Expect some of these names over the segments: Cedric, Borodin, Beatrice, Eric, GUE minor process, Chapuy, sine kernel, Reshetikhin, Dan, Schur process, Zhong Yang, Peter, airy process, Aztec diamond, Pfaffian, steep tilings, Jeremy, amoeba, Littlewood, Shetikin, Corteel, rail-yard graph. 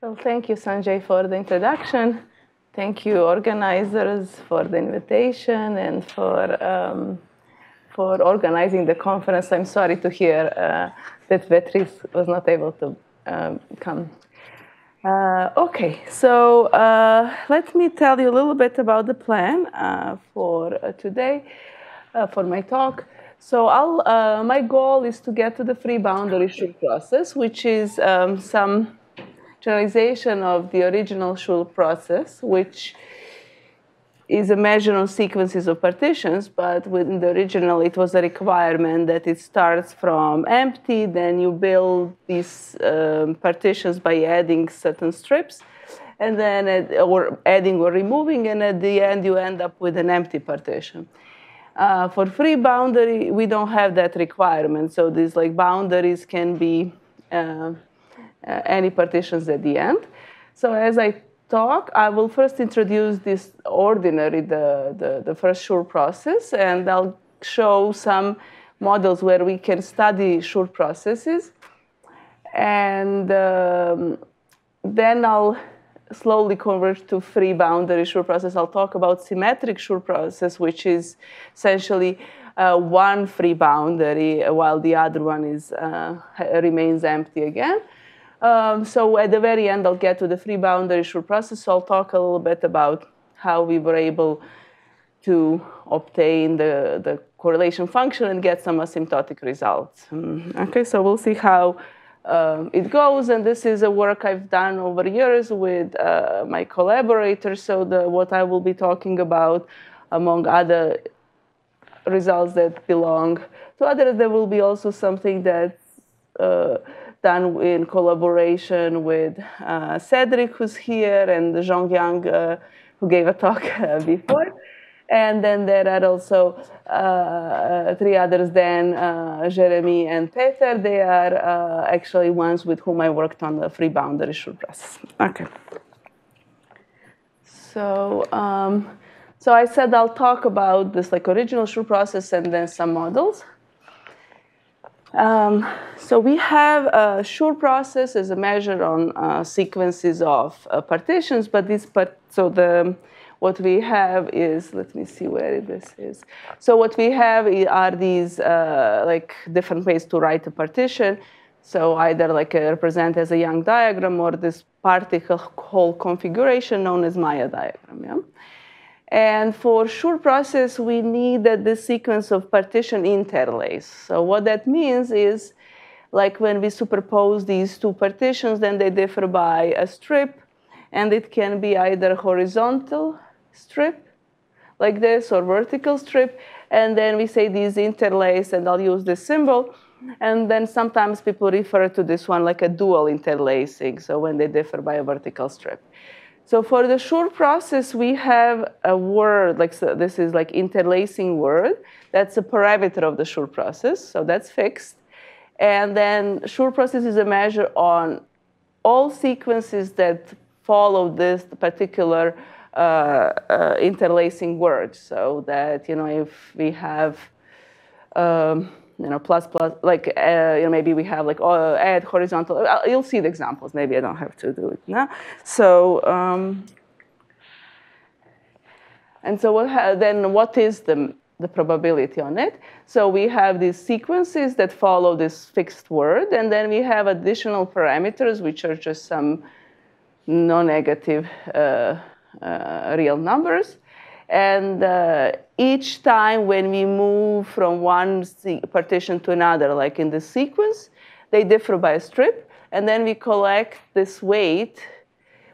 So thank you, Sanjay, for the introduction. Thank you, organizers, for the invitation and for organizing the conference. I'm sorry to hear that Beatrice was not able to come. Okay, so let me tell you a little bit about the plan for today, for my talk. So my goal is to get to the free boundary Schur process, which is some generalization of the original Schur process, which is a measure on sequences of partitions. But within the original, it was a requirement that it starts from empty, then you build these partitions by adding certain strips, and then or adding or removing, and at the end you end up with an empty partition. For free boundary, we don't have that requirement. So these like boundaries can be any partitions at the end. So as I talk, I will first introduce this ordinary, the first Schur process, and I'll show some models where we can study Schur processes. And then I'll slowly converge to free boundary Schur process. I'll talk about symmetric Schur process, which is essentially one free boundary while the other one is remains empty again. So at the very end, I'll get to the free boundary Schur process. So I'll talk a little bit about how we were able to obtain the correlation function and get some asymptotic results. Okay, so we'll see how it goes, and this is a work I've done over years with my collaborators. So what I will be talking about, among other results that belong to others, there will be also something that's done in collaboration with Cedric, who's here, and Zhong Yang, who gave a talk before. And then there are also three others, Dan, Jeremy, and Peter. They are actually ones with whom I worked on the free boundary Schur process. Okay. So, so I said I'll talk about this like original Schur process and then some models. So we have a Schur process as a measure on sequences of partitions, but this part, so the what we have is, let me see where this is. So what we have are these like different ways to write a partition. So either like represent as a Young diagram or this particle whole configuration known as Maya diagram. Yeah? And for Schur process, we need that this sequence of partition interlace. So what that means is like when we superpose these two partitions, then they differ by a strip, and it can be either horizontal strip like this or vertical strip, and then we say these interlace, and I'll use this symbol, and then sometimes people refer to this one like a dual interlacing, so when they differ by a vertical strip. So for the Schur process, we have a word, like so this is like interlacing word, that's a parameter of the Schur process, so that's fixed. And then Schur process is a measure on all sequences that follow this particular interlacing word, so that, you know, if we have, you know, plus, like, you know, maybe we have like add horizontal. You'll see the examples. Maybe I don't have to do it now. So, and so then what is the probability on it? So we have these sequences that follow this fixed word, and then we have additional parameters, which are just some non-negative real numbers. And each time when we move from one partition to another, like in the sequence, they differ by a strip. And then we collect this weight,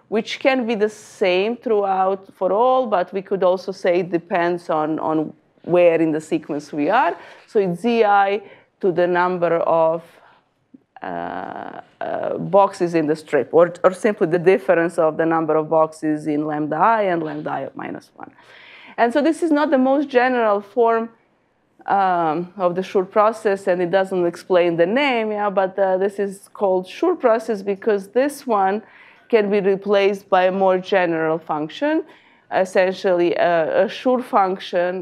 which can be the same throughout for all, but we could also say it depends on where in the sequence we are. So it's Zi to the number of boxes in the strip, or simply the difference of the number of boxes in lambda I and lambda I minus 1. And so this is not the most general form of the Schur process, and it doesn't explain the name, yeah, but this is called Schur process because this one can be replaced by a more general function, essentially a Schur function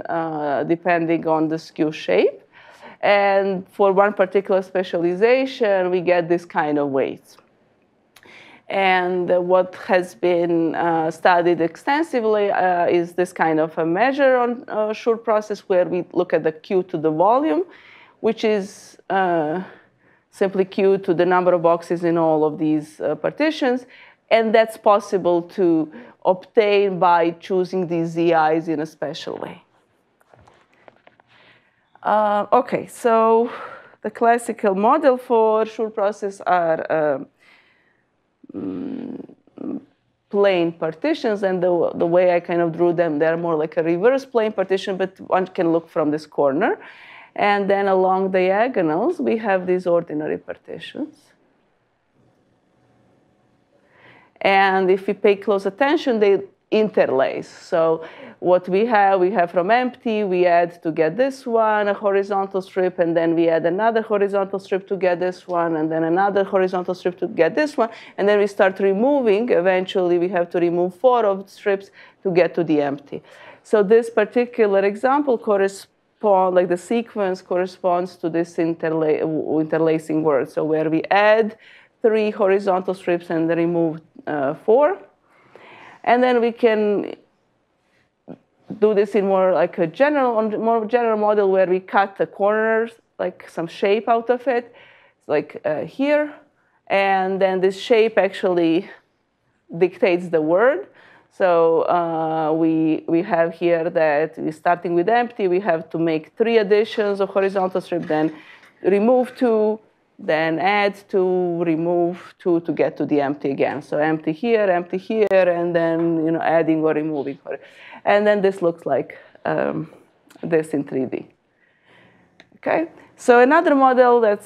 depending on the skew shape. And for one particular specialization, we get this kind of weights. And what has been studied extensively is this kind of a measure on Schur process, where we look at the Q to the volume, which is simply Q to the number of boxes in all of these partitions. And that's possible to obtain by choosing these ZIs in a special way. OK, so the classical model for Schur process are plane partitions, and the way I kind of drew them, they're more like a reverse plane partition, but one can look from this corner. And then along diagonals, we have these ordinary partitions. And if we pay close attention, they interlace. So what we have from empty, we add to get this one, a horizontal strip, and then we add another horizontal strip to get this one, and then another horizontal strip to get this one, and then we start removing. Eventually, we have to remove 4 of the strips to get to the empty. So this particular example corresponds, like the sequence corresponds to this interlacing word. So where we add 3 horizontal strips and remove 4. And then we can do this in more like a more general model, where we cut the corners, like some shape out of it, like here. And then this shape actually dictates the word. So we have here that we're starting with empty. We have to make 3 additions of horizontal strip, then remove 2. Then add 2, remove 2 to get to the empty again. So empty here, and then adding or removing. And then this looks like this in 3D. Okay. So another model that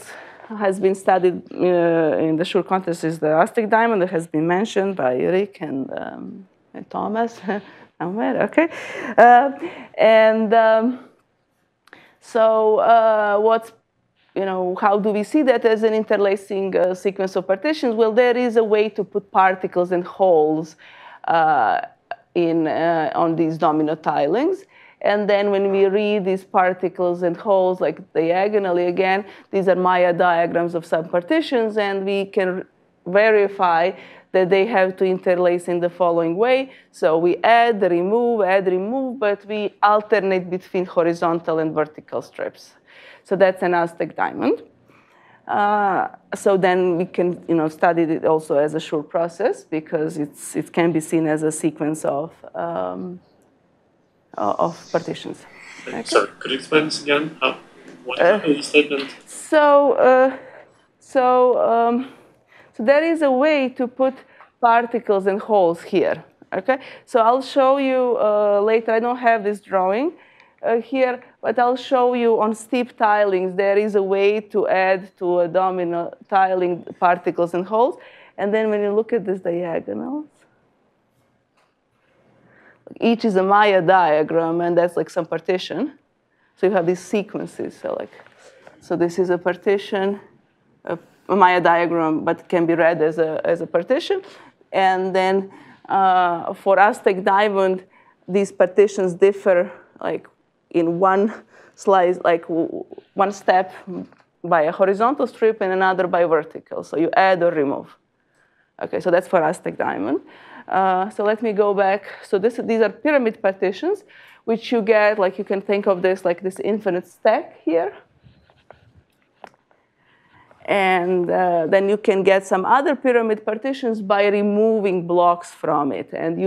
has been studied in the Schur context is the Aztec diamond, that has been mentioned by Eric and Thomas. Somewhere, okay. What's how do we see that as an interlacing sequence of partitions? Well, there is a way to put particles and holes on these domino tilings. And then when we read these particles and holes, like diagonally again, these are Maya diagrams of subpartitions, and we can verify that they have to interlace in the following way. So we add, remove, but we alternate between horizontal and vertical strips. So that's an Aztec diamond. So then we can study it also as a Schur process, because it can be seen as a sequence of partitions. Okay. So could you explain this again? What is the statement? So there is a way to put particles and holes here. Okay. So I'll show you later. I don't have this drawing here, but I'll show you on steep tilings. There is a way to add to a domino tiling particles and holes. And then when you look at these diagonals, each is a Maya diagram, and that's like some partition. So you have these sequences. So this is a partition, a Maya diagram, but can be read as a partition. And then for Aztec diamond, these partitions differ, like in one slice, like one step by a horizontal strip and another by vertical. So you add or remove. Okay, so that's for Aztec diamond. So let me go back. So these are pyramid partitions, which you get, like you can think of this like this infinite stack here. And then you can get some other pyramid partitions by removing blocks from it. And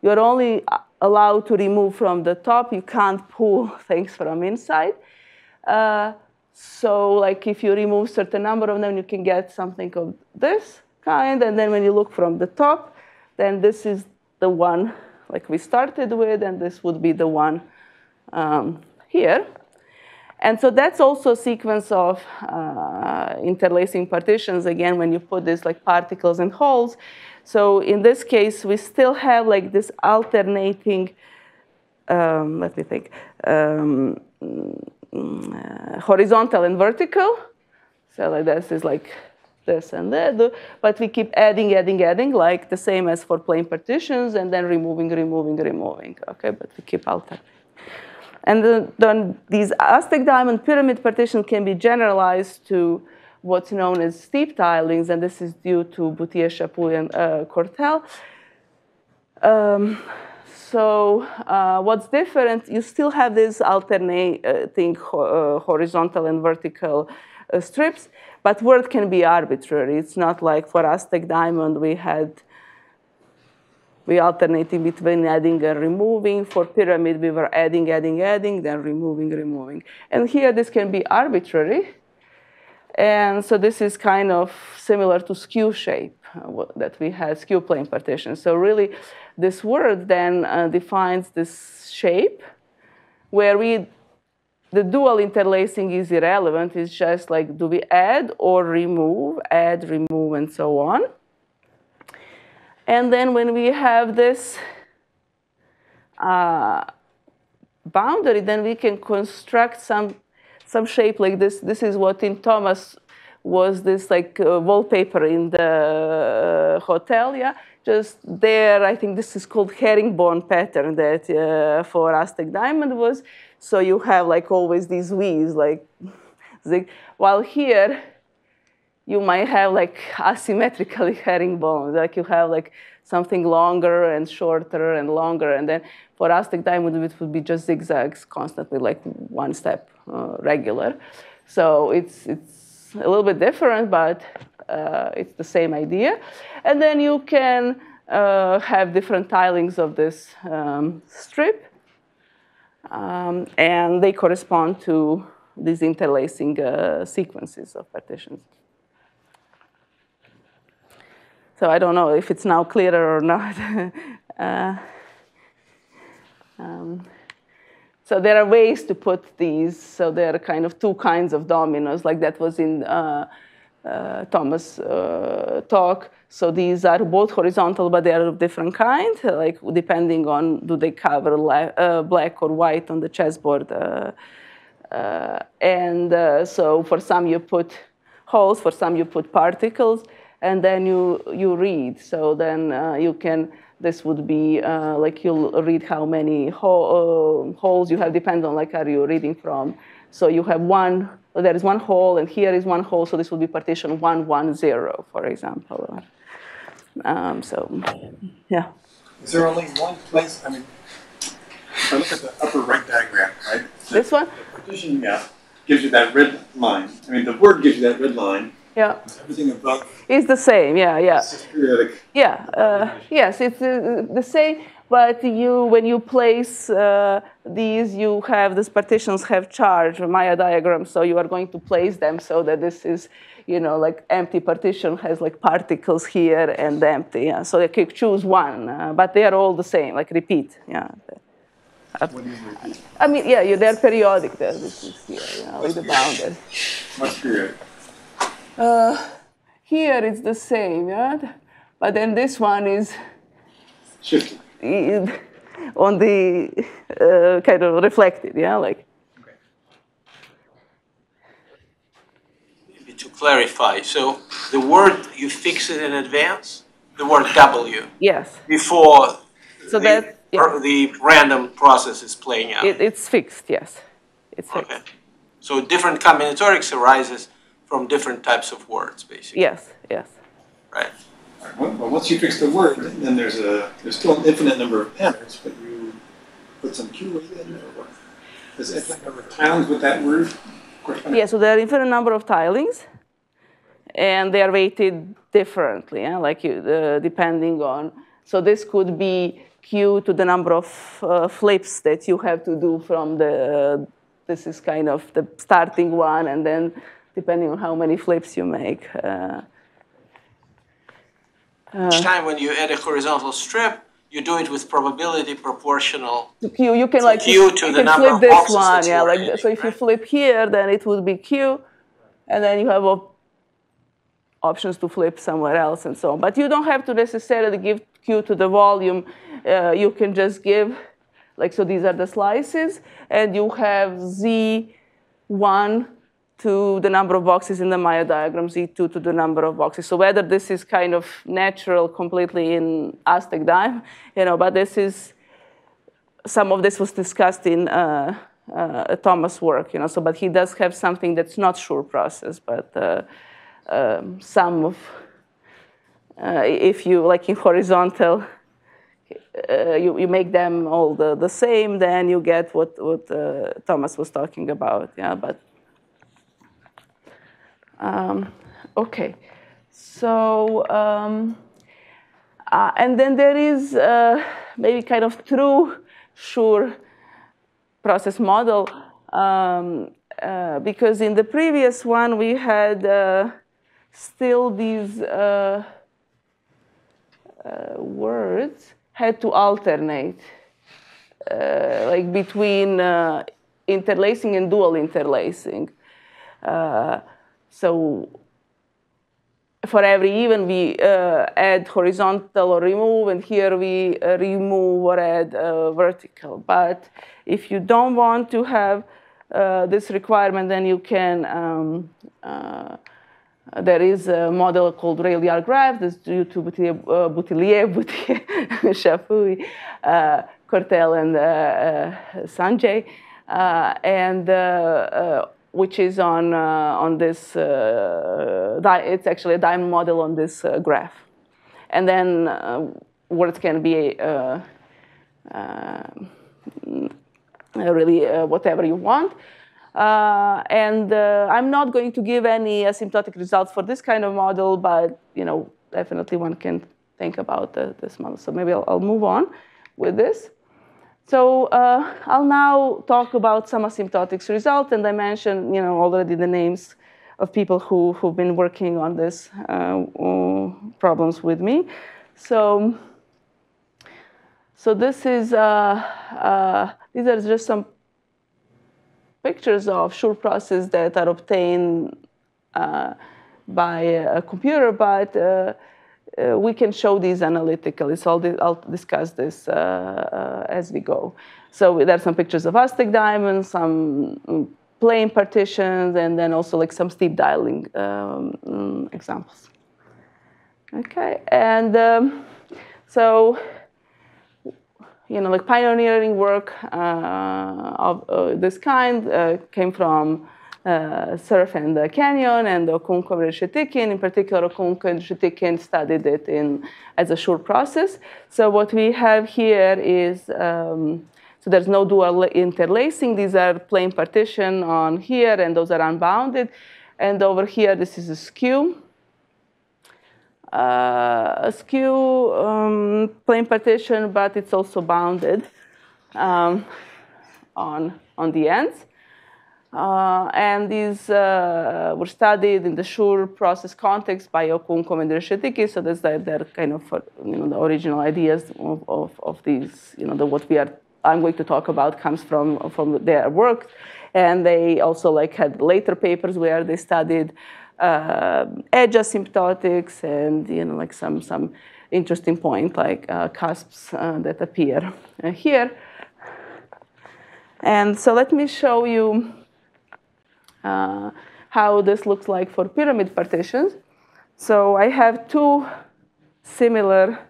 you're only allowed to remove from the top. You can't pull things from inside. So like if you remove a certain number of them, you can get something of this kind. And then when you look from the top, then this is the one like we started with, and this would be the one here. And so that's also a sequence of interlacing partitions, again, when you put this like particles and holes. So in this case, we still have like this alternating, horizontal and vertical. So like this is like this and that. But we keep adding, like the same as for plane partitions, and then removing. OK, but we keep alternating. And then these Aztec diamond pyramid partitions can be generalized to what's known as steep tilings, and this is due to Boutillier, Chapuy, and Corteel. So what's different, you still have these alternating horizontal and vertical strips, but word can be arbitrary. It's not like for Aztec diamond we alternating between adding and removing. For pyramid, we were adding, adding, adding, then removing, removing. And here, this can be arbitrary. And so this is kind of similar to skew shape that we had, skew plane partitions. So really, this word then defines this shape where the dual interlacing is irrelevant. It's just like, do we add or remove, add, remove, and so on. And then when we have this boundary, then we can construct some shape like this. This is what in Thomas was this like wallpaper in the hotel, yeah? Just there, I think this is called herringbone pattern that for Aztec diamond was. So you have like always these V's, like, while here you might have like asymmetrically herringbones, like you have like something longer and shorter and longer. And then for Aztec diamond, it would be just zigzags constantly, like one step regular. So it's a little bit different, but it's the same idea. And then you can have different tilings of this strip. And they correspond to these interlacing sequences of partitions. So I don't know if it's now clearer or not. So there are ways to put these. So there are kind of two kinds of dominoes, like that was in Thomas' talk. So these are both horizontal, but they are of different kind, like depending on do they cover black or white on the chessboard. So for some you put holes, for some you put particles, and then you read. So then you can, this would be like you'll read how many holes you have, depends on like are you reading from. So you have one, there is one hole, and here is one hole, so this will be partition 1, 1, 0, for example. So, yeah. Is there only one place, I mean, if I look at the upper right diagram, right? This one? The partition, yeah, gives you that red line. I mean, the word gives you that red line. Yeah. Everything above is the same, yeah, yeah. It's periodic. Yeah, yes, it's the same. But you, when you place these, you have, these partitions have charge, Maya diagram, so you are going to place them so that this is, you know, like empty partition has like particles here and empty, yeah. So you could choose one, but they are all the same, like repeat, yeah. What do you repeat? I mean, yeah, they're periodic, there. This is here, you know, with the boundary. What's periodic? Here it's the same, yeah? But then this one is shifted. On the kind of reflected, yeah, like. Okay. Maybe to clarify, so the word you fix it in advance, the word W. Yes. Before so that, yeah, the random process is playing out. It's fixed, yes. It's fixed. Okay. So different combinatorics arises from different types of words, basically. Yes. Yes. Right. Well, once you fix the word, then there's still an infinite number of patterns, but you put some Q in there. There's an infinite number of tilings with that word. Yeah, so there are infinite number of tilings, and they are weighted differently, yeah? Like you, depending on. So this could be Q to the number of flips that you have to do from the. This is kind of the starting one, and then depending on how many flips you make. Each time when you add a horizontal strip, you do it with probability proportional to Q. You can like Q to the number of boxes that you are adding, so if you flip here, then it would be Q, and then you have options to flip somewhere else and so on. But you don't have to necessarily give Q to the volume. You can just give, like, so these are the slices, and you have Z1 to the number of boxes in the Maya diagram, Z2 to the number of boxes. So whether this is kind of natural completely in Aztec diamond, you know, but this is, some of this was discussed in Thomas' work, you know, so, but he does have something that's not Schur process, but sum of, if you like in horizontal, you make them all the same, then you get what Thomas was talking about. Yeah, but okay, so and then there is maybe kind of true Schur process model, because in the previous one we had still these words had to alternate like between interlacing and dual interlacing. So for every even, we add horizontal or remove, and here we remove or add vertical. But if you don't want to have this requirement, then you can, there is a model called rail-yard graph. That's due to Boutillier, Chapuy, Corteel, and Sanjay, and which is on this, it's actually a diamond model on this graph. And then words can be really whatever you want. And I'm not going to give any asymptotic results for this kind of model, but you know, definitely one can think about this model. So maybe I'll move on with this. So I'll now talk about some asymptotics result, and I mentioned, you know, already the names of people who've been working on this problems with me. So this is these are just some pictures of Schur process that are obtained by a computer, but we can show these analytically, so I'll discuss this as we go. So there are some pictures of Aztec diamonds, some plane partitions, and then also like some steep tiling examples. Okay, and so, you know, like pioneering work of this kind came from Surf and the Canyon, and Okounkov and Shetikin. In particular, Okounkov and Shetikin studied it as a Schur process. So what we have here is, so there's no dual interlacing. These are plane partition on here, and those are unbounded. And over here, this is a skew. A skew plane partition, but it's also bounded on the ends. And these were studied in the Schur process context by Okounkov and Reshetikhin. So that's they're kind of, you know, the original ideas of these, you know, what I'm going to talk about comes from their work. And they also like had later papers where they studied edge asymptotics and, you know, like some interesting point like cusps that appear here. And so let me show you how this looks like for pyramid partitions. So I have two similar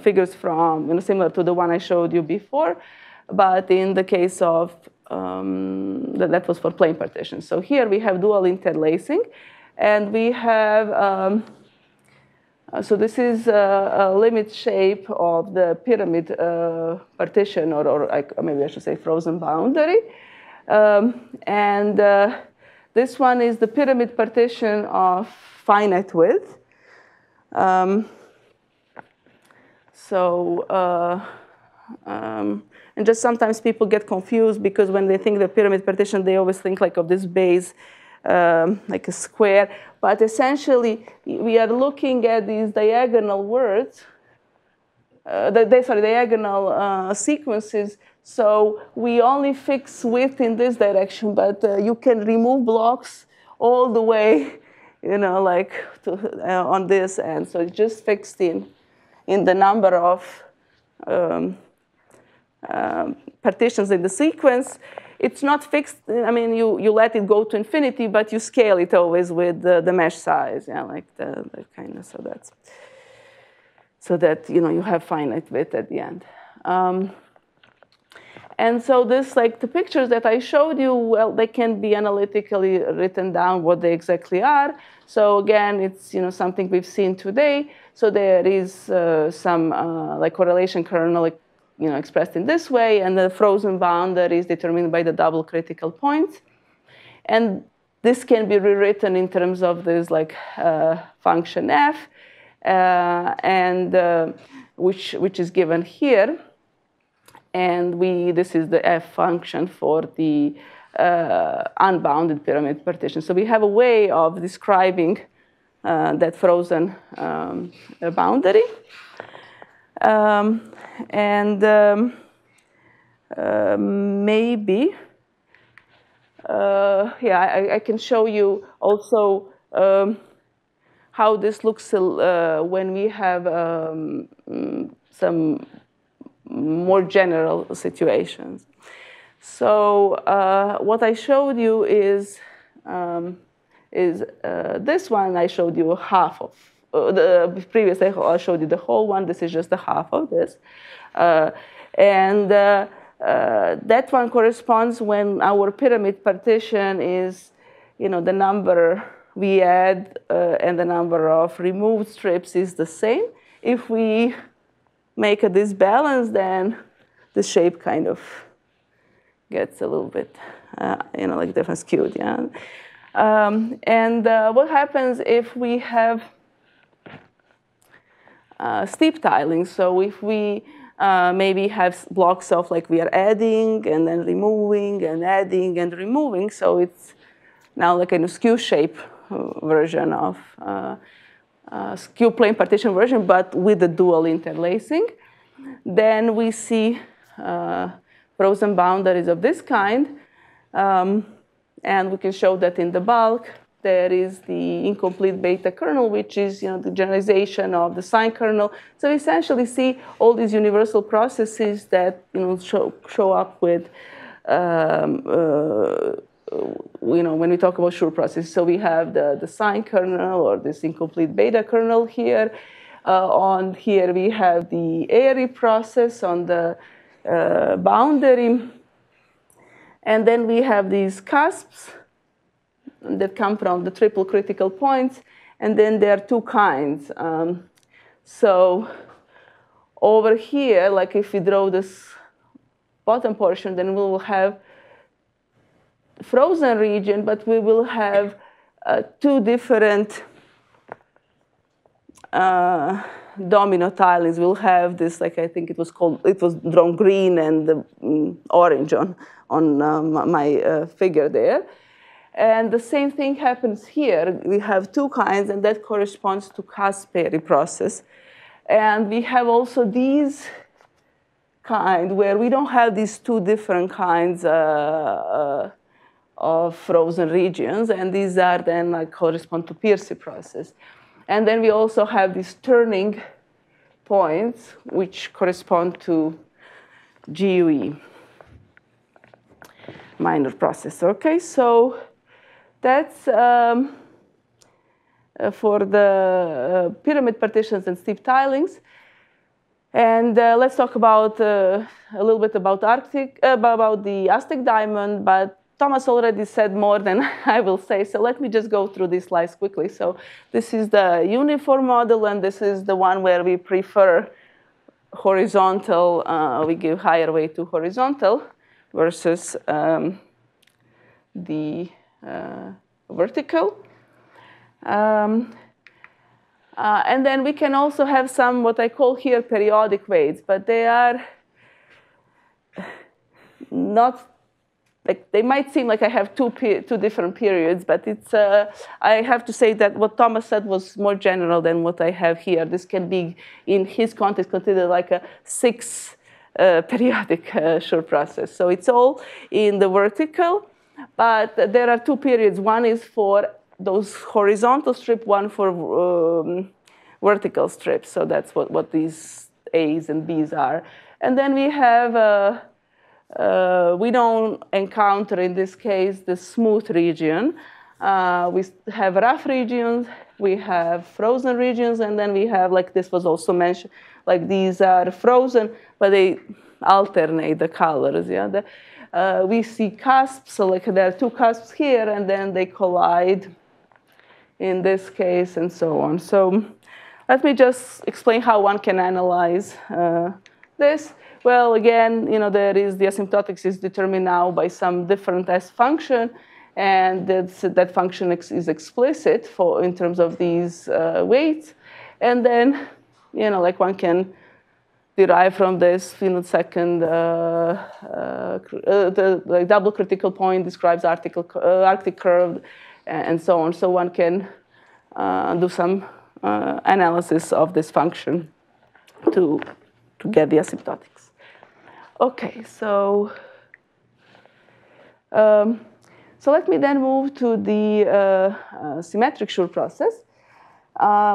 figures from, you know, similar to the one I showed you before, but in the case of, that was for plane partitions. So here we have dual interlacing, and we have, so this is a limit shape of the pyramid partition, or maybe I should say frozen boundary. And this one is the pyramid partition of finite width. And just sometimes people get confused because when they think the pyramid partition, they always think like of this base, like a square. But essentially, we are looking at these diagonal words, diagonal sequences. So we only fix width in this direction, but you can remove blocks all the way, you know, like to, on this end. So it's just fixed in the number of partitions in the sequence. It's not fixed. I mean, you let it go to infinity, but you scale it always with the mesh size, yeah, like the kind of, so that you know you have finite width at the end. And so this, like the pictures that I showed you, well, they can be analytically written down what they exactly are. So again, it's, you know, something we've seen today. So there is some like correlation kernel, you know, expressed in this way, and the frozen boundary is determined by the double critical points. And this can be rewritten in terms of this like function f, and which is given here. And this is the f function for the unbounded pyramid partition. So we have a way of describing that frozen boundary. Maybe, yeah, I can show you also how this looks when we have some more general situations. So what I showed you is this one. I showed you half of. The previous I showed you the whole one. This is just the half of this, and that one corresponds when our pyramid partition is, you know, the number we add and the number of removed strips is the same. If we make a disbalance, then the shape kind of gets a little bit, you know, like different skewed. Yeah. What happens if we have steep tiling? So if we maybe have blocks of, like, we are adding and then removing and adding and removing, so it's now like a skew shape version of skew plane partition version, but with the dual interlacing, then we see frozen boundaries of this kind, and we can show that in the bulk. There is the incomplete beta kernel, which is, you know, the generalization of the sine kernel. So we essentially see all these universal processes that, you know, show up with, you know, when we talk about Schur process. So we have the sine kernel or this incomplete beta kernel here. On here we have the airy process on the boundary, and then we have these cusps that come from the triple critical points, and then there are two kinds. So over here, like if we draw this bottom portion, then we will have frozen region, but we will have two different domino tilings. We'll have this, like I think it was called, it was drawn green and orange on my figure there. And the same thing happens here. We have two kinds, and that corresponds to Caspery process. And we have also these kind where we don't have these two different kinds of frozen regions, and these are then like correspond to Piercy process. And then we also have these turning points, which correspond to GUE, minor process. Okay, so that's for the pyramid partitions and steep tilings. And let's talk about a little bit about the Aztec diamond, but Thomas already said more than I will say, so let me just go through these slides quickly. So this is the uniform model, and this is the one where we prefer horizontal, we give higher weight to horizontal versus the vertical. And then we can also have some, what I call here, periodic weights, but they are not, like, they might seem like I have two different periods, but it's, I have to say that what Thomas said was more general than what I have here. This can be, in his context, considered like a periodic Schur process. So it's all in the vertical, but there are two periods. One is for those horizontal strips, one for vertical strips. So that's what these A's and B's are. And then we have, we don't encounter in this case the smooth region. We have rough regions, we have frozen regions, and then we have, like this was also mentioned, like these are frozen, but they alternate the colors. Yeah, we see cusps, so like there are two cusps here, and then they collide in this case, and so on. So let me just explain how one can analyze this. Well, again, you know, there is the asymptotics is determined now by some different S function, and that function is explicit for in terms of these weights. And then, you know, like one can derive from this, you know, second the double critical point describes Arctic curve, and so on. So one can do some analysis of this function to get the asymptotics. Okay, so let me then move to the symmetric Schur process,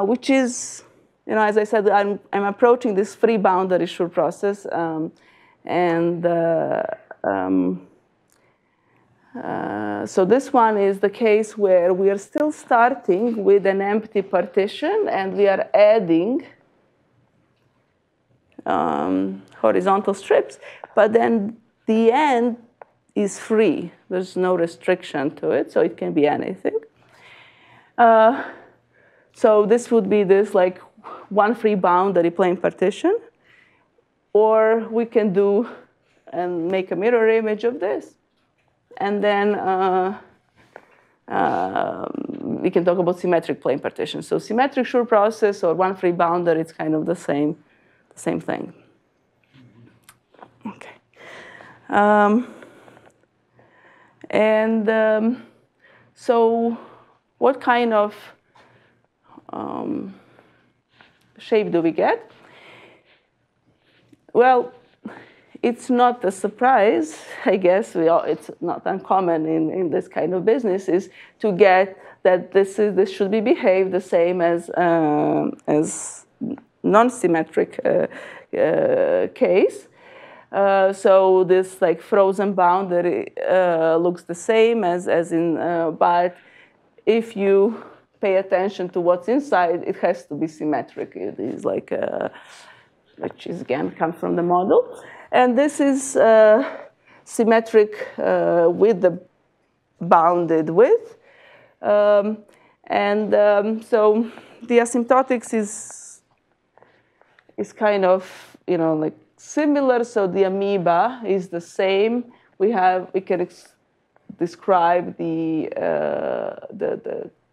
which is, you know, as I said, I'm approaching this free boundary Schur process, so this one is the case where we are still starting with an empty partition, and we are adding horizontal strips, but then the end is free. There's no restriction to it, so it can be anything. So this would be this like one free boundary plane partition, or we can do and make a mirror image of this, and then we can talk about symmetric plane partition. So symmetric Schur process or one free boundary, it's kind of the same thing. Okay. So what kind of shape do we get? Well, it's not a surprise, I guess. It's not uncommon in this kind of business is to get that this should be behaved the same as non-symmetric case. So this like frozen boundary looks the same as in, but if you pay attention to what's inside, it has to be symmetric. It is like, which is again comes from the model. And this is symmetric with the bounded width. So the asymptotics is kind of, you know, like similar. So the amoeba is the same. We can describe the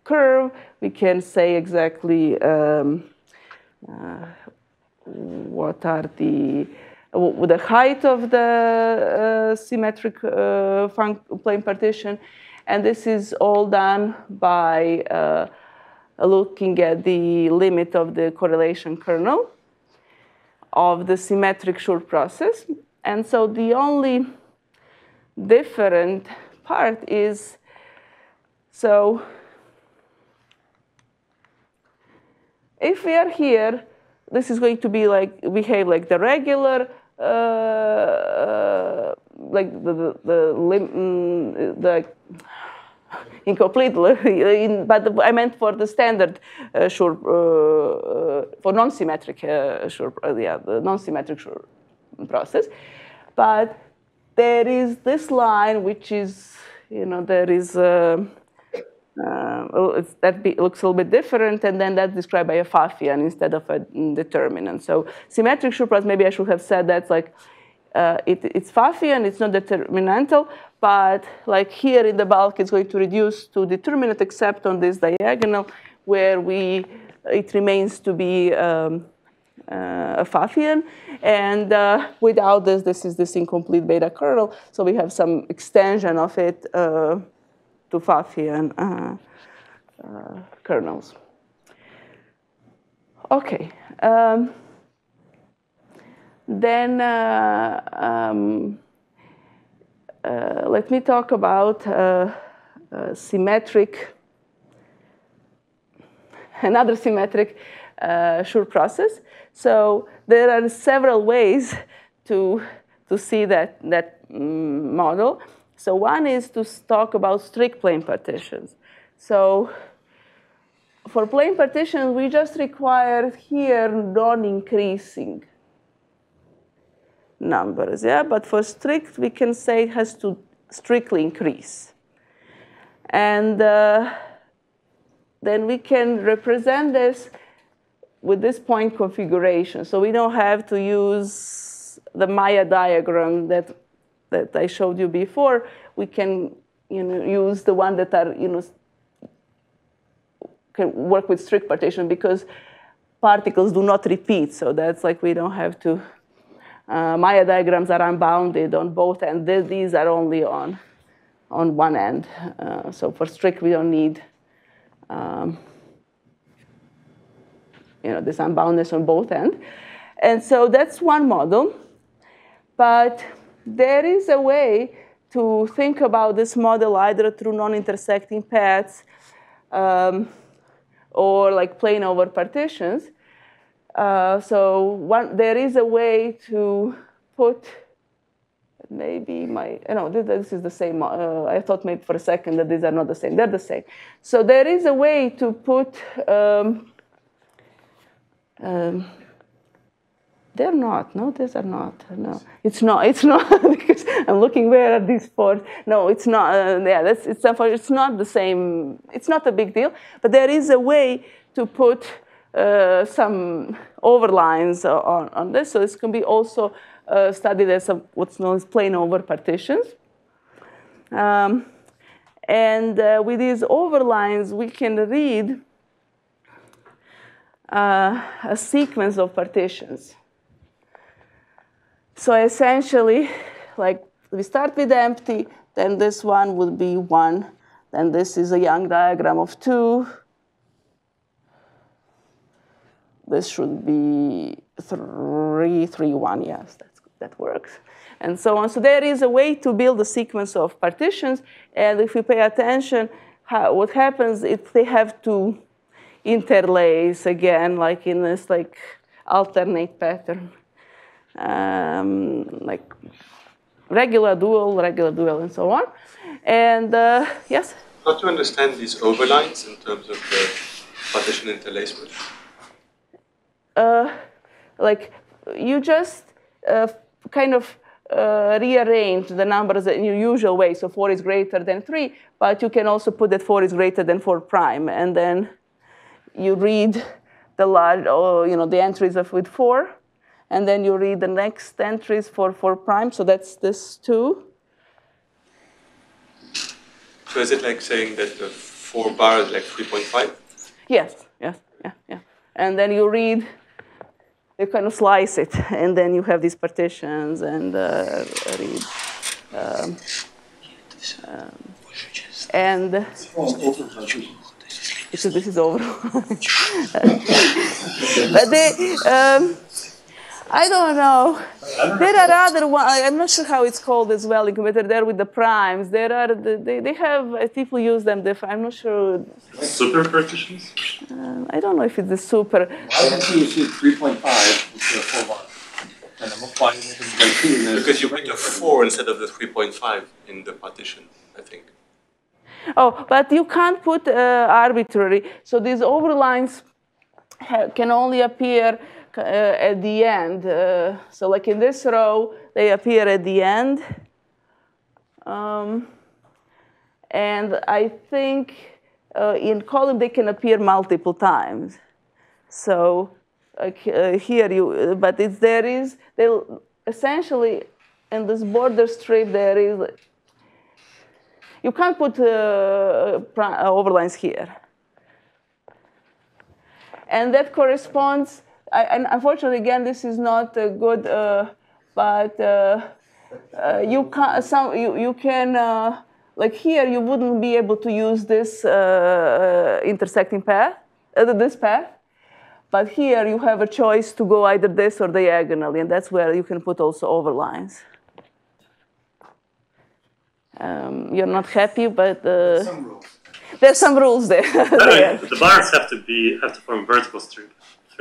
curve. We can say exactly what are the height of the symmetric plane partition, and this is all done by looking at the limit of the correlation kernel of the symmetric Schur process. And so the only different part is, so if we are here, this is going to be like, behave like the regular, like the incomplete, but I meant for the standard Schur, for non-symmetric Schur, yeah, the non-symmetric Schur process. But there is this line, which is, you know, there is that looks a little bit different, and then that's described by a Pfaffian instead of a determinant. So symmetric Schur process, maybe I should have said that's like, it's Pfaffian, it's not determinantal, but like here in the bulk, it's going to reduce to determinant except on this diagonal where it remains to be a Pfaffian. And without this, this is this incomplete beta kernel. So we have some extension of it to Pfaffian kernels. OK. Then let me talk about another symmetric Schur process. So there are several ways to see that model. So one is to talk about strict plane partitions. So for plane partitions, we just require here non-increasing numbers, yeah? But for strict, we can say it has to strictly increase. And then we can represent this with this point configuration. So we don't have to use the Maya diagram that I showed you before. We can use the one that are, can work with strict partition because particles do not repeat. So that's like we don't have to. Maya diagrams are unbounded on both ends. These are only on one end. So for strict, we don't need this unboundedness on both ends. And so that's one model. But there is a way to think about this model either through non-intersecting paths or like plane over partitions. There is a way to put maybe this is the same. I thought maybe for a second that these are not the same. They're the same. So there is a way to put they're not. No, these are not. No, it's not. It's not because I'm looking. Where are these four? No, it's not. Yeah, it's not the same. It's not a big deal. But there is a way to put some overlines on this. So this can be also studied as what's known as plane over partitions. With these overlines, we can read a sequence of partitions. So essentially, like we start with empty, then this one would be 1, then this is a Young diagram of 2. This should be 3, 3, 1. Yes, that works, and so on. So there is a way to build a sequence of partitions, and if we pay attention, what happens is they have to interlace again, like in this like alternate pattern, like regular dual, and so on. And yes. How to understand these overlines in terms of the partition interlacement? Like you just kind of rearrange the numbers in your usual way. So 4 is greater than 3, but you can also put that 4 is greater than 4 prime, and then you read the large, the entries with 4, and then you read the next entries for 4 prime. So that's this 2. So is it like saying that the 4 bar is like 3.5? Yes. Yes. Yeah. Yeah. And then you read. You kind of slice it, and then you have these partitions and read. So this is over. But they, I don't know. There are other ones. I'm not sure how it's called as well in computer. They're with the primes. There are. They have. People use them. I'm not sure. Super partitions. I don't know if it's the super. Why don't you see 3.5 instead of 4 bar? And I'm applying it by 2. Because you put a 4 instead of the 3.5 in the partition, I think. Oh, but you can't put arbitrary. So these overlines can only appear at the end. So like in this row, they appear at the end. And I think in column, they can appear multiple times. So here you, but it's, there is, essentially, in this border strip, there is, you can't put overlines here. And that corresponds, and unfortunately, again, this is not good, but you can, like here, you wouldn't be able to use this intersecting path, this path. But here, you have a choice to go either this or diagonally. And that's where you can put also overlines. You're not happy, but there's some rules there. There. The bars have to form vertical strip.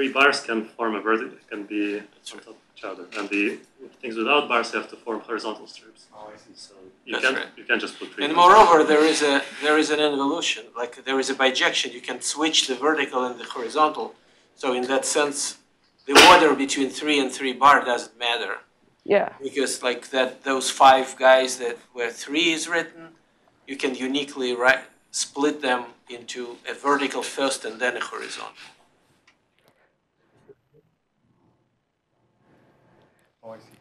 three bars can form a vertical, can be on top of each other, and the things without bars have to form horizontal strips. Oh, I see. So you can't you can just put three. And moreover, there is an involution, like there is a bijection. You can switch the vertical and the horizontal. So in that sense, the order between 3 and 3 bar doesn't matter. Yeah. Because like that, those 5 guys that where 3 is written, you can uniquely split them into a vertical first and then a horizontal. Oh, I see.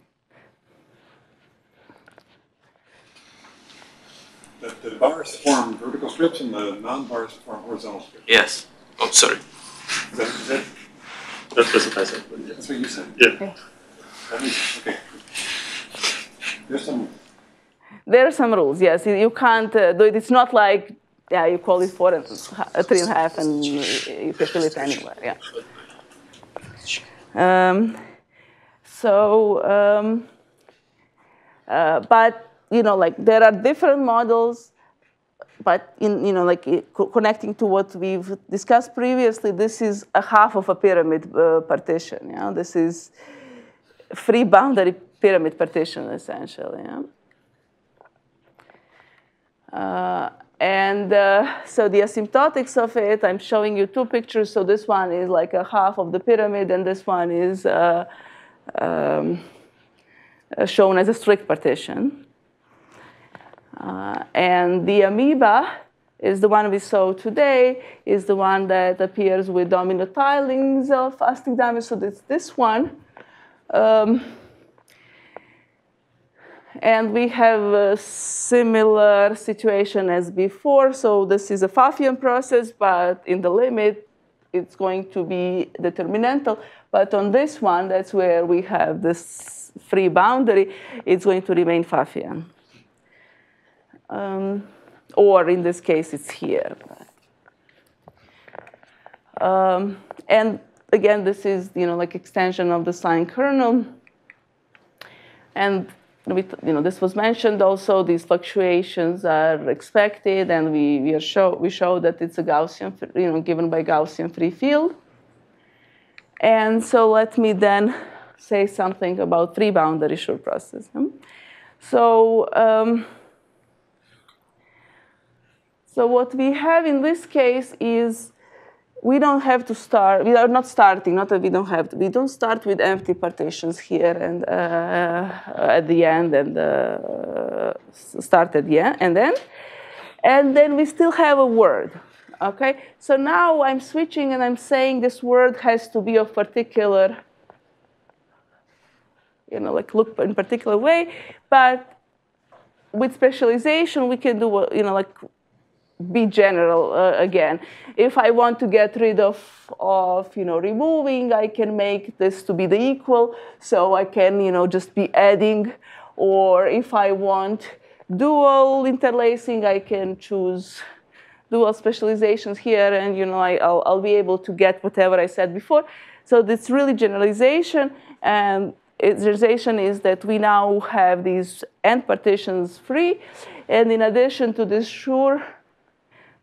The bars form vertical strips and the non-bars form horizontal strips. Yes. Oh, sorry. Is that that's what I said. Yeah. That's what you said. Yeah. Okay. Okay. There are some rules. Yes, you can't do it. It's not like you call it 4 and 3.5 and you can fill it anywhere. Yeah. But you know, like there are different models. But in like connecting to what we've discussed previously, this is a half of a pyramid partition. Yeah, this is free boundary pyramid partition essentially. Yeah? So the asymptotics of it, I'm showing you 2 pictures. So this one is like a half of the pyramid, and this one is shown as a strict partition. And the amoeba is the one we saw today, is the one that appears with dominant tilings of Aztec diamond. So it's this one. And we have a similar situation as before. So this is a Pfaffian process, but in the limit, it's going to be determinantal. But on this one, that's where we have this free boundary. It's going to remain Pfaffian. Or in this case, it's here. And again, this is like extension of the sine kernel. And this was mentioned also. These fluctuations are expected, and we show that it's a Gaussian, given by Gaussian free field. And so let me then say something about free boundary Schur process. So. So what we have in this case is we don't have to start. We are not starting. Not that we don't have to. We don't start with empty partitions here and at the end and start at the end and then we still have a word. Okay. So now I'm switching and I'm saying this word has to be of particular, like look in particular way. But with specialization, we can do be general again. If I want to get rid of removing, I can make this to be the equal, so I can just be adding. Or if I want dual interlacing, I can choose dual specializations here, and I'll be able to get whatever I said before. So that's really generalization, and generalization is that we now have these end partitions free, and in addition to this Schur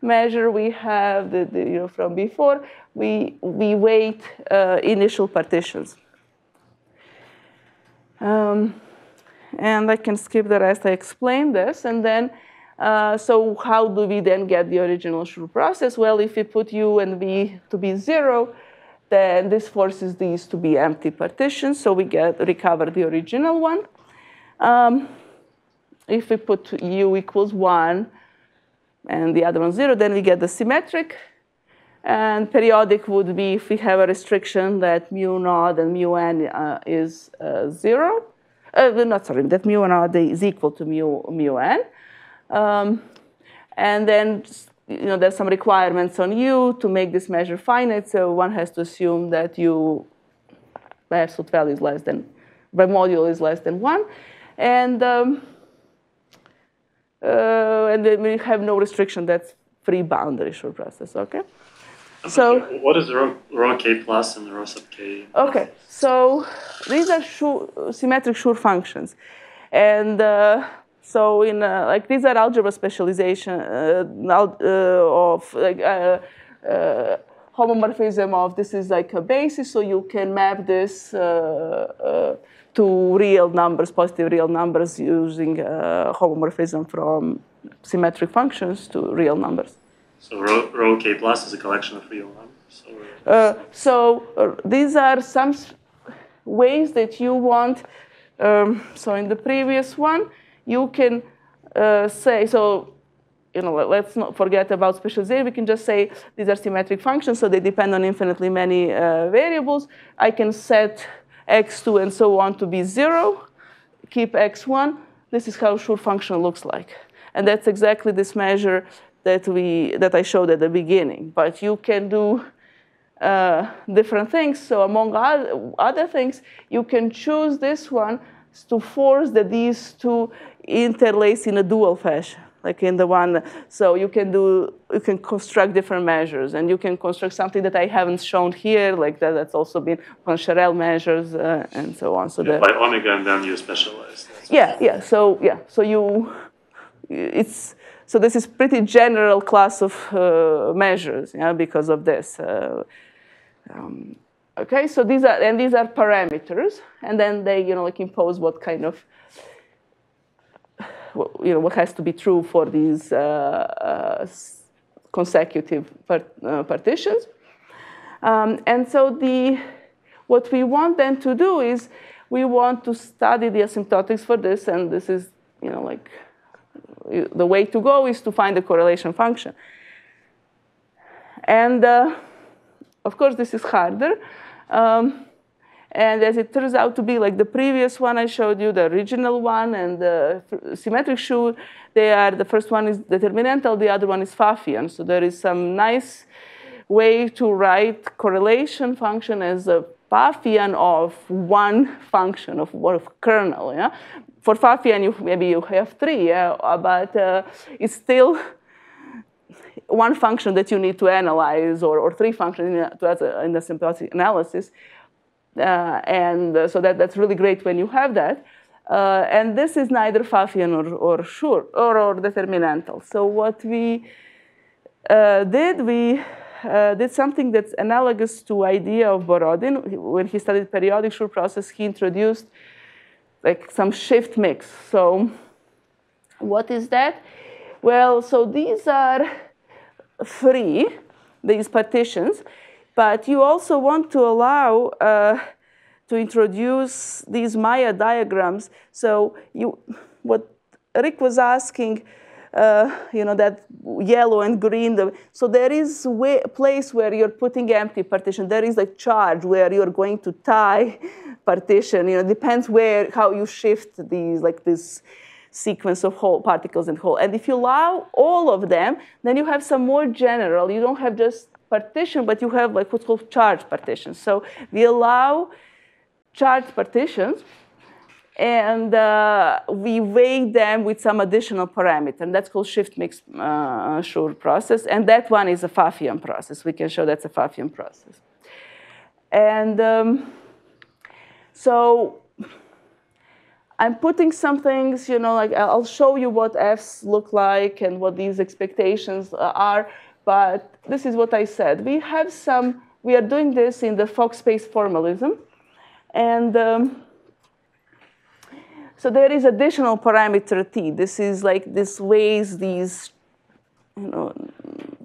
measure we have the from before, we weight initial partitions, and I can skip the rest. I explained this, and then so how do we then get the original Schur process? Well, if we put u and v to be 0, then this forces these to be empty partitions, so we recover the original one. If we put u equals 1. And the other one 0, then we get the symmetric. And periodic would be if we have a restriction that mu naught and mu n is 0. Not sorry, that mu naught is equal to mu n. And then there's some requirements on u to make this measure finite. So one has to assume that u by absolute value is less than, by modulo is less than 1. And then we have no restriction. That's free boundary Schur process. Okay. So what is rho k plus and rho sub k? Okay. So these are symmetric Schur functions, and so in these are algebra specialization of homomorphism of this is like a basis, so you can map this to real numbers, positive real numbers, using homomorphism from symmetric functions to real numbers. So rho k plus is a collection of real numbers? Or... these are some ways that you want. So in the previous one, you can say, so you know, let's not forget about specialization. We can just say these are symmetric functions, so they depend on infinitely many variables. I can set x2 and so on to be 0, keep x1. This is how Schur function looks like. And that's exactly this measure that I showed at the beginning. But you can do different things. So among other things, you can choose this one to force that these two interlace in a dual fashion, like in the one. So you can construct different measures, and you can construct something that I haven't shown here, like that's also been Plancherel measures and so on. So yeah, by omega, and then you specialize. So this is pretty general class of measures, yeah, because of this. Okay, so these are parameters, and then they, you know, like impose what kind of, you know, what has to be true for these consecutive partitions. And so what we want them to do is we want to study the asymptotics for this, and this is, you know, like, the way to go is to find the correlation function. And of course, this is harder. And as it turns out to be, like the previous one I showed you, the original one and the symmetric Schur, they are, the first one is determinantal, the other one is Pfaffian. So there is some nice way to write correlation function as a Pfaffian of one function, of one kernel. Yeah? For Pfaffian, maybe you have three, yeah? But it's still one function that you need to analyze, or three functions in the asymptotic analysis. So that's really great when you have that. And this is neither Pfaffian or Schur or determinantal. So what we did something that's analogous to idea of Borodin. When he studied periodic Schur process, he introduced like some shift mix. So what is that? Well, so these are free, these partitions, but you also want to allow to introduce these Maya diagrams. So what Rick was asking, you know, that yellow and green. So there is a place where you're putting empty partition. There is a charge where you're going to tie partition. You know, it depends how you shift these, like this sequence of whole particles and whole. And if you allow all of them, then you have some more general. You don't have just partition, but you have like what's called charge partitions. So we allow charge partitions, and we weigh them with some additional parameter, and that's called shift mix Schur process, and that one is a Pfaffian process. We can show that's a Pfaffian process. And so I'm putting some things, you know, like I'll show you what F's look like and what these expectations are, but this is what I said. We are doing this in the Fock-space formalism, and so there is additional parameter T. This is like this weighs these, you know,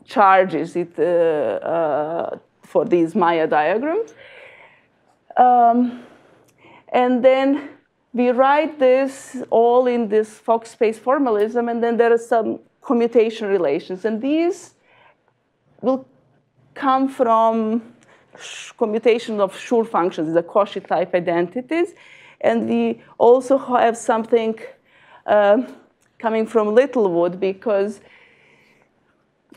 charges for these Maya diagrams. And then we write this all in this Fock-space formalism, and then there are some commutation relations. And these will come from commutation of Schur functions, the Cauchy type identities. And we also have something coming from Littlewood, because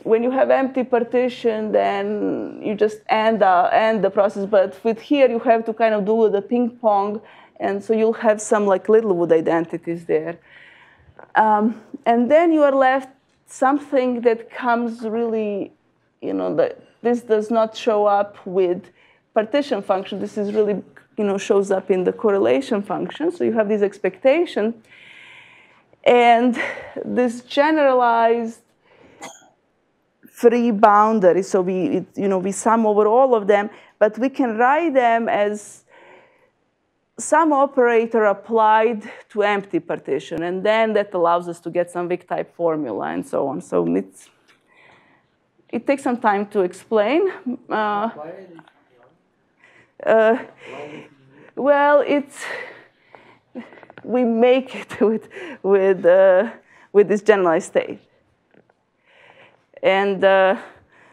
when you have empty partition, then you just end the process. But with here, you have to kind of do the ping pong. And so you'll have some like Littlewood identities there. And then you are left something that comes really, you know, this does not show up with partition function. This is really, you know, shows up in the correlation function. So you have these expectations, and this generalized free boundary, so we sum over all of them, but we can write them as some operator applied to empty partition, and then that allows us to get some Vic type formula and so on. So it takes some time to explain. Well, we make it with this generalized state. And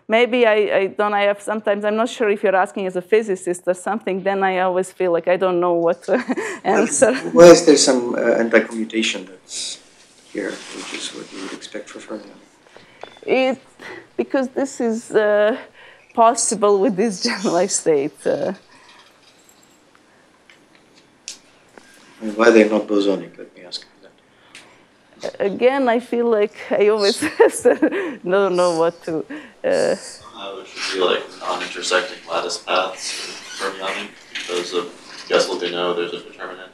maybe I'm not sure if you're asking as a physicist or something, then I always feel like I don't know what to answer. Well, is there some anti-commutation that's here, which is what you would expect for fermion? Because this is possible with this generalized state. Why they're not bosonic, let me ask you that. Again, I feel like I always don't know what to... Somehow it should be like non-intersecting lattice paths for fermionic, because of Gessel de No, there's a determinant.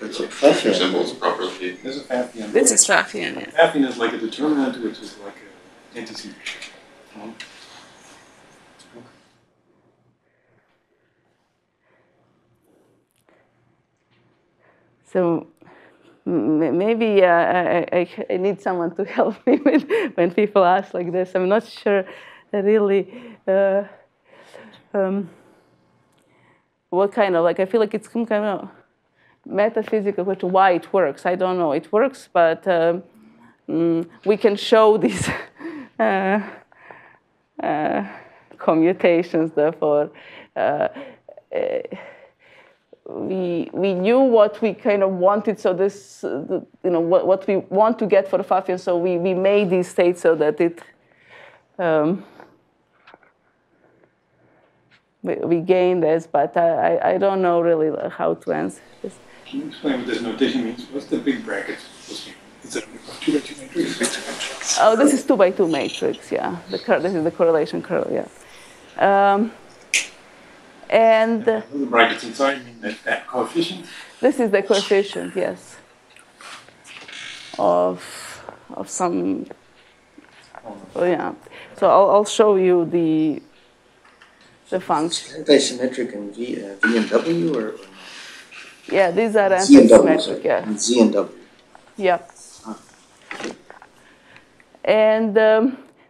It's a Pfaffian. Symbols properly. There's a Pfaffian. This is Pfaffian, yeah. Pfaffian is like a determinant, which is like an entity. Oh. So maybe I need someone to help me when people ask like this. I'm not sure really what kind of, like, I feel like it's some kind of metaphysical question, why it works. I don't know. It works, but we can show these commutations, therefore. We knew what we kind of wanted, so this, what we want to get for the Pfaffian, so we made these states so that it, we gain this, but I don't know really how to answer this. Can you explain what this notation means? What's the big bracket? It's a 2x2 matrix. Oh, this is 2x2 matrix, yeah. This is the correlation curl, yeah. And the brackets inside mean that coefficient? This is the coefficient, yes, of some, oh, yeah. So I'll show you the function. Anti-symmetric and V and W, or? Yeah, these are anti-symmetric, yeah. And Z and W. Yeah. Ah. And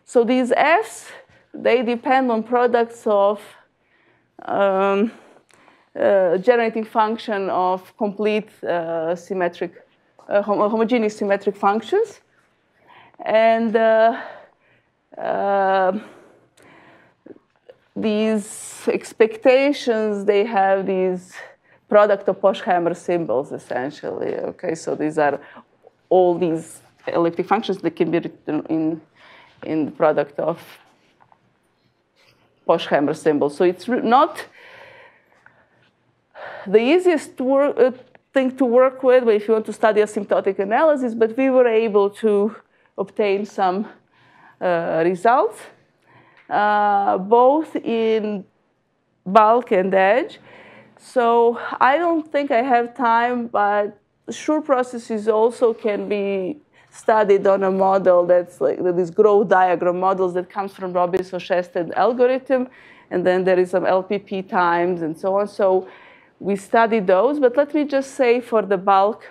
so these F's, they depend on products of generating function of complete symmetric, homogeneous symmetric functions, and these expectations, they have these product of Poshhammer symbols essentially. Okay, so these are all these elliptic functions that can be written in the product of Poshhammer symbol. So it's not the easiest thing to work with if you want to study asymptotic analysis, but we were able to obtain some results, both in bulk and edge. So I don't think I have time, but Schur processes also can be studied on a model that's like these growth diagram models that comes from Robinson-Shested algorithm, and then there is some LPP times and so on. So we study those, but let me just say for the bulk,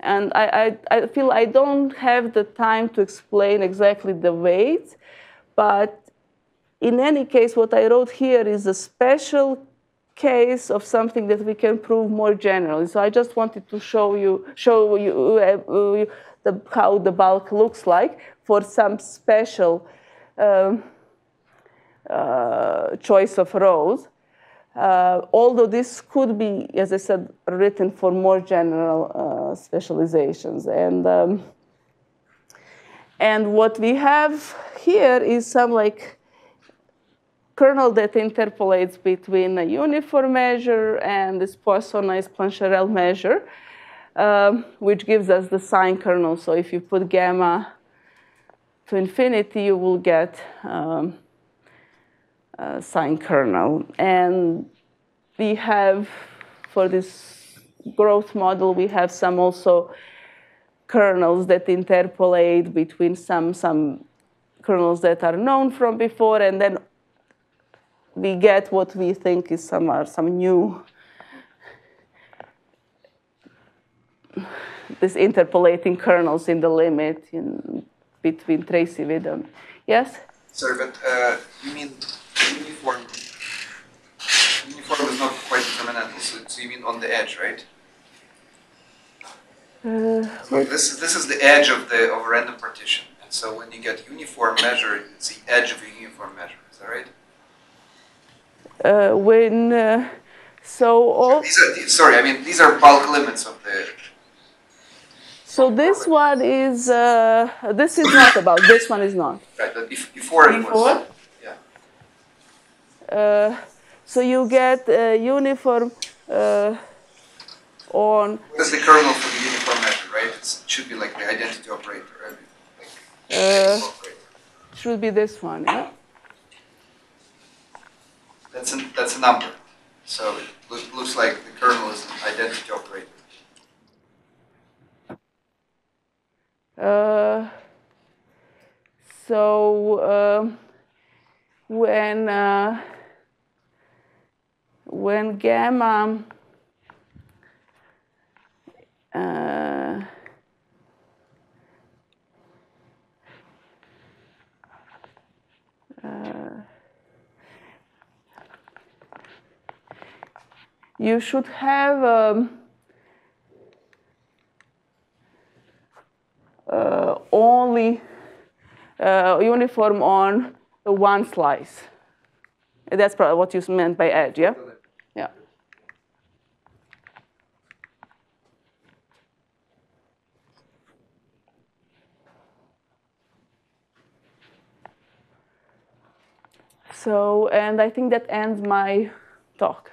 and I feel I don't have the time to explain exactly the weights, but in any case, what I wrote here is a special case of something that we can prove more generally. So I just wanted to show you how the bulk looks like for some special choice of rows. Although this could be, as I said, written for more general specializations. And what we have here is some like kernel that interpolates between a uniform measure and this Poissonized Plancherel measure. Which gives us the sine kernel. So if you put gamma to infinity, you will get a sine kernel. And we have, for this growth model, we have some also kernels that interpolate between some kernels that are known from before, and then we get what we think is some new, this interpolating kernels in the limit in between tracevidom. Yes? Sorry, but you mean uniform? Uniform is not quite determinant, so you mean on the edge, right? So this is the edge of a random partition, and so when you get uniform measure, it's the edge of a uniform measure. Is that right? These are bulk limits of the. So this one is not about. This one is not. Right, but before it was. Yeah. So you get uniform on. That's the kernel for the uniform measure, right? It should be like the identity operator. Right? Like operator. Should be this one, yeah? That's a number. So it looks like the kernel is an identity operator. When gamma you should have only uniform on one slice. That's probably what you meant by edge, yeah? So, and I think that ends my talk.